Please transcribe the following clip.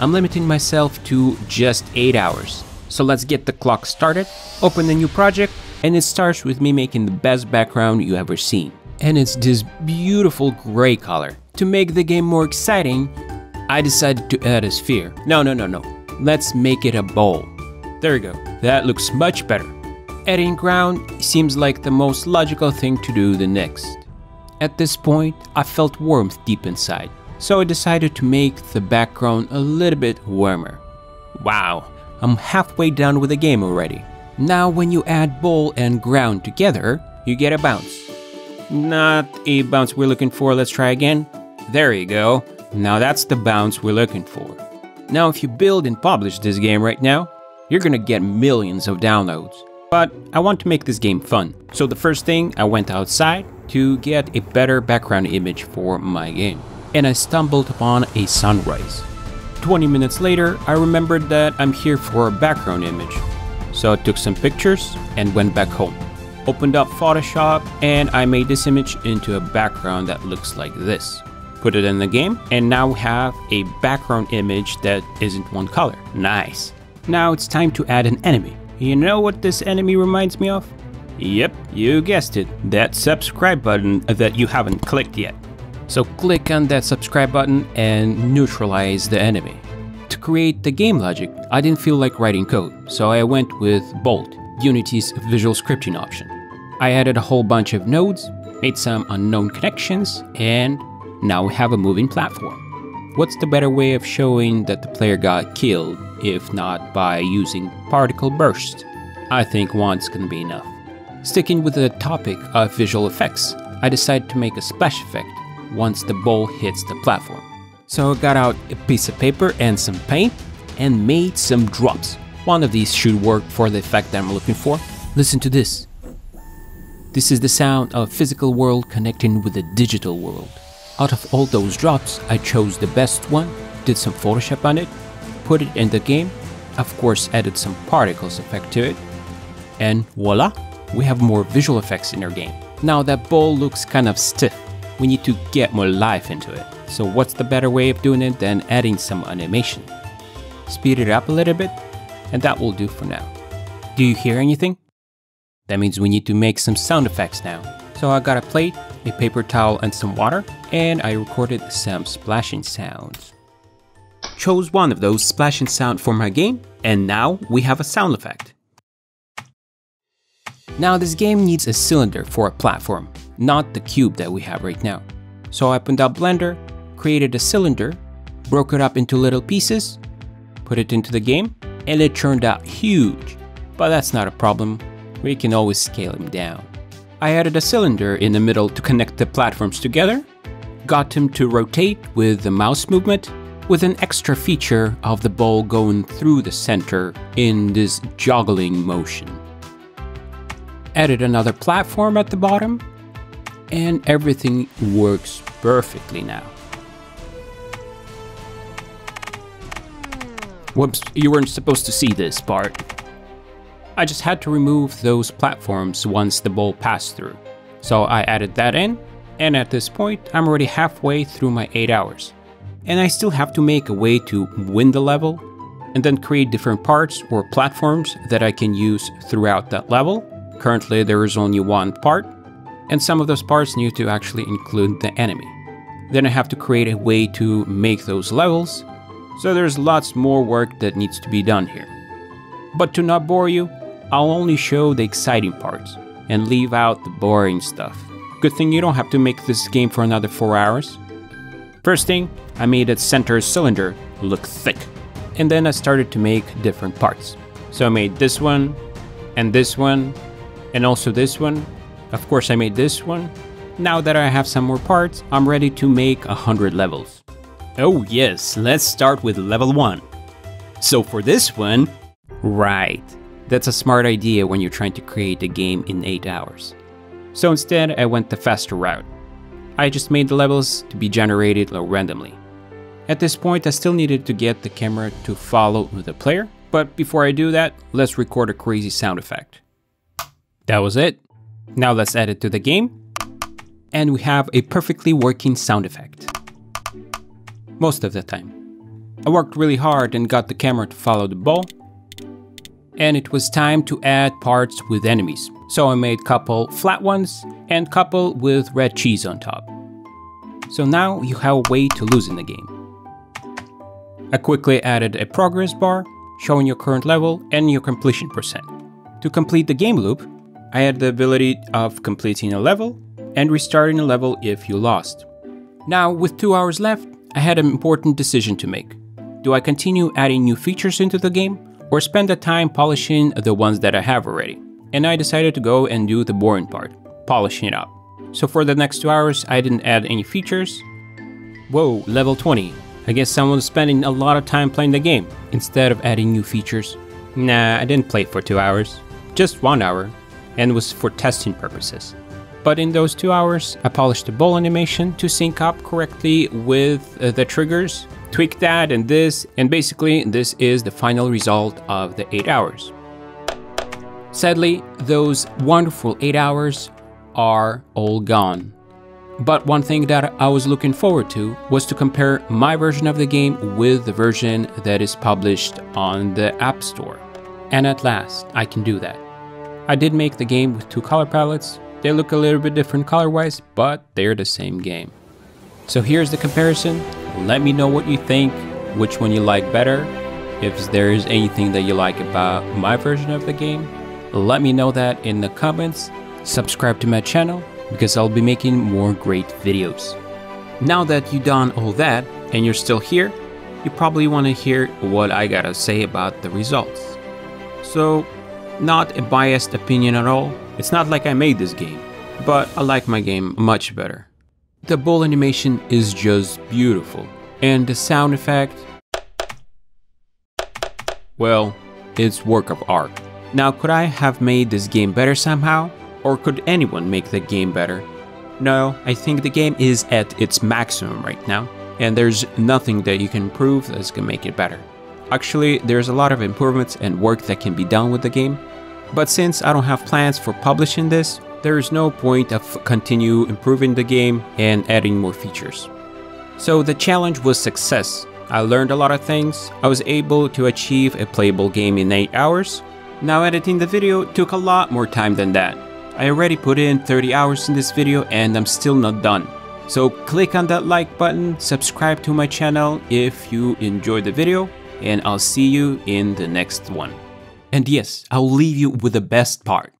I'm limiting myself to just 8 hours. So let's get the clock started, open a new project, and it starts with me making the best background you ever seen. And it's this beautiful gray color. To make the game more exciting, I decided to add a sphere. No. Let's make it a bowl. There we go. That looks much better. Adding ground seems like the most logical thing to do the next. At this point, I felt warmth deep inside, so I decided to make the background a little bit warmer. Wow, I'm halfway done with the game already. Now when you add bowl and ground together, you get a bounce. Not a bounce we're looking for, let's try again. There you go. Now that's the bounce we're looking for. Now if you build and publish this game right now, you're gonna get millions of downloads. But I want to make this game fun. So the first thing, I went outside to get a better background image for my game. And I stumbled upon a sunrise. 20 minutes later, I remembered that I'm here for a background image. So I took some pictures and went back home. Opened up Photoshop and I made this image into a background that looks like this. Put it in the game and now we have a background image that isn't one color. Nice. Now it's time to add an enemy. You know what this enemy reminds me of? Yep, you guessed it. That subscribe button that you haven't clicked yet. So click on that subscribe button and neutralize the enemy. To create the game logic, I didn't feel like writing code, so I went with Bolt, Unity's visual scripting option. I added a whole bunch of nodes, made some unknown connections, and now we have a moving platform. What's the better way of showing that the player got killed if not by using particle burst? I think one's gonna be enough. Sticking with the topic of visual effects, I decided to make a splash effect once the ball hits the platform. So I got out a piece of paper and some paint and made some drops. One of these should work for the effect that I'm looking for. Listen to this. This is the sound of physical world connecting with the digital world. Out of all those drops, I chose the best one, did some Photoshop on it, put it in the game, of course added some particles effect to it, and voila, we have more visual effects in our game. Now that ball looks kind of stiff, we need to get more life into it. So what's the better way of doing it than adding some animation? Speed it up a little bit, and that will do for now. Do you hear anything? That means we need to make some sound effects now. So I got a plate, a paper towel and some water, and I recorded some splashing sounds. Chose one of those splashing sounds for my game, and now we have a sound effect. Now this game needs a cylinder for a platform, not the cube that we have right now. So I opened up Blender, created a cylinder, broke it up into little pieces, put it into the game, and it turned out huge. But that's not a problem, we can always scale him down. I added a cylinder in the middle to connect the platforms together, got him to rotate with the mouse movement, with an extra feature of the ball going through the center in this joggling motion. Added another platform at the bottom, and everything works perfectly now. Whoops, you weren't supposed to see this part. I just had to remove those platforms once the ball passed through. So I added that in, and at this point, I'm already halfway through my 8 hours. And I still have to make a way to win the level, and then create different parts or platforms that I can use throughout that level. Currently, there is only one part, and some of those parts need to actually include the enemy. Then I have to create a way to make those levels, so there's lots more work that needs to be done here. But to not bore you, I'll only show the exciting parts and leave out the boring stuff. Good thing you don't have to make this game for another 4 hours. First thing, I made its center cylinder look thick. And then I started to make different parts. So I made this one, and also this one. Of course I made this one. Now that I have some more parts, I'm ready to make 100 levels. Oh yes, let's start with level 1. So for this one, right. That's a smart idea when you're trying to create a game in 8 hours. So instead, I went the faster route. I just made the levels to be generated randomly. At this point, I still needed to get the camera to follow the player, but before I do that, let's record a crazy sound effect. That was it. Now let's add it to the game, and we have a perfectly working sound effect. Most of the time. I worked really hard and got the camera to follow the ball. And it was time to add parts with enemies. So I made couple flat ones and couple with red cheese on top. So now you have a way to lose in the game. I quickly added a progress bar, showing your current level and your completion percent. To complete the game loop, I had the ability of completing a level and restarting a level if you lost. Now, with 2 hours left, I had an important decision to make. Do I continue adding new features into the game or spend the time polishing the ones that I have already? And I decided to go and do the boring part, polishing it up. So for the next 2 hours, I didn't add any features. Whoa, level 20. I guess someone's spending a lot of time playing the game instead of adding new features. Nah, I didn't play for 2 hours, just 1 hour, and was for testing purposes. But in those 2 hours, I polished the ball animation to sync up correctly with the triggers, tweaked that and this, and basically this is the final result of the 8 hours. Sadly, those wonderful 8 hours are all gone. But one thing that I was looking forward to was to compare my version of the game with the version that is published on the App Store. And at last, I can do that. I did make the game with 2 color palettes. They look a little bit different color-wise, but they're the same game. So here's the comparison. Let me know what you think, which one you like better. If there is anything that you like about my version of the game, let me know that in the comments. Subscribe to my channel, because I'll be making more great videos. Now that you've done all that and you're still here, you probably want to hear what I gotta say about the results. So, not a biased opinion at all. It's not like I made this game, but I like my game much better. The ball animation is just beautiful, and the sound effect, well, it's work of art. Now, could I have made this game better somehow? Or could anyone make the game better? No, I think the game is at its maximum right now, and there's nothing that you can improve that's gonna make it better. Actually, there's a lot of improvements and work that can be done with the game, but since I don't have plans for publishing this, there is no point of continue improving the game and adding more features. So the challenge was success. I learned a lot of things. I was able to achieve a playable game in 8 hours. Now editing the video took a lot more time than that. I already put in 30 hours in this video and I'm still not done. So click on that like button, subscribe to my channel if you enjoyed the video, and I'll see you in the next one. And yes, I'll leave you with the best part.